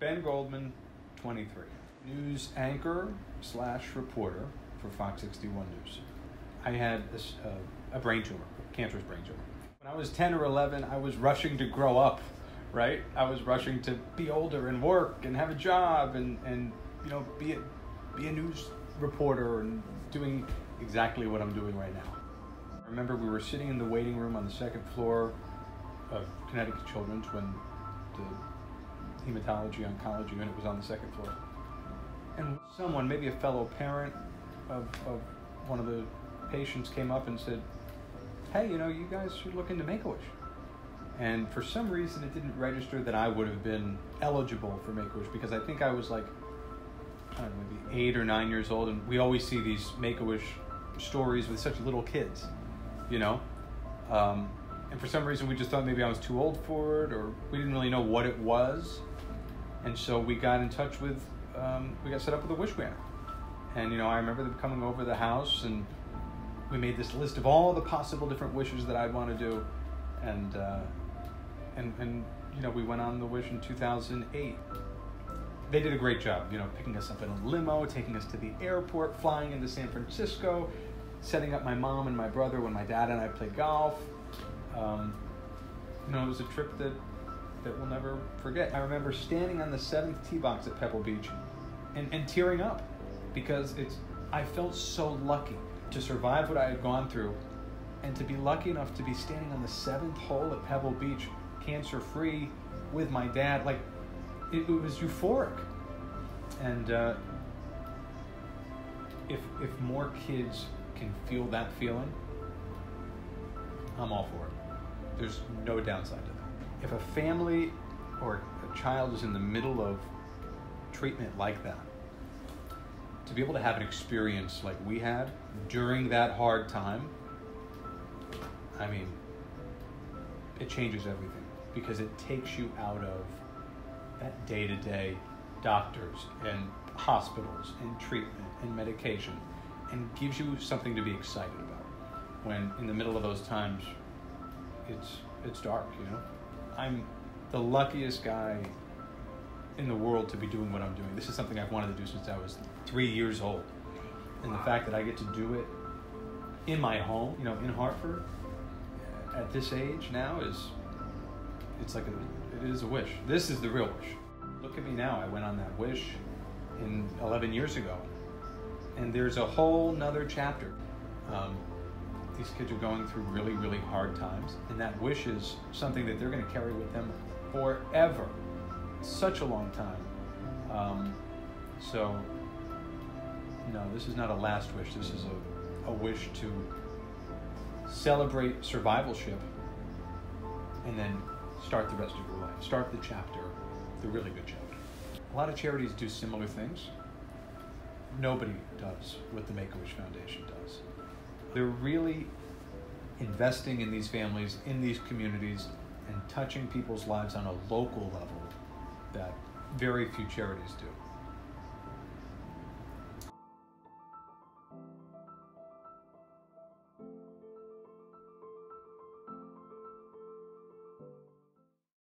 Ben Goldman, 23, news anchor / reporter for Fox 61 News. I had a brain tumor, cancerous brain tumor. When I was 10 or 11, I was rushing to grow up, right? I was rushing to be older and work and have a job and you know, be a news reporter and doing exactly what I'm doing right now. I remember we were sitting in the waiting room on the second floor of Connecticut Children's when the hematology oncology unit was on the second floor. And someone, maybe a fellow parent of one of the patients, came up and said, "Hey, you know, you guys should look into Make-A-Wish." And for some reason, it didn't register that I would have been eligible for Make-A-Wish, because I think I was like, I don't know, maybe 8 or 9 years old, and we always see these Make-A-Wish stories with such little kids, you know? And for some reason, we just thought maybe I was too old for it, or we didn't really know what it was. And so we got in touch with, we got set up with a wish banner. And, you know, I remember them coming over the house, and we made this list of all the possible different wishes that I'd want to do. And you know, we went on the wish in 2008. They did a great job, you know, picking us up in a limo, taking us to the airport, flying into San Francisco, setting up my mom and my brother when my dad and I played golf. You know, it was a trip that we'll never forget. I remember standing on the 7th tee box at Pebble Beach and tearing up, because I felt so lucky to survive what I had gone through, and to be lucky enough to be standing on the 7th hole at Pebble Beach, cancer-free, with my dad. Like, it was euphoric. And if more kids can feel that feeling, I'm all for it. There's no downside to that. If a family or a child is in the middle of treatment like that, to be able to have an experience like we had during that hard time, I mean, it changes everything, because it takes you out of that day-to-day doctors and hospitals and treatment and medication, and gives you something to be excited about when in the middle of those times it's dark, you know? I'm the luckiest guy in the world to be doing what I'm doing. This is something I've wanted to do since I was 3 years old. And the fact that I get to do it in my home, you know, in Hartford, at this age now, it is a wish. This is the real wish. Look at me now. I went on that wish 11 years ago, and there's a whole nother chapter. These kids are going through really, really hard times, and that wish is something that they're going to carry with them forever, such a long time. So, no, this is not a last wish. This is a wish to celebrate survivalship, and then start the rest of your life. Start the chapter, the really good chapter. A lot of charities do similar things. Nobody does what the Make-A-Wish Foundation does. They're really investing in these families, in these communities, and touching people's lives on a local level that very few charities do.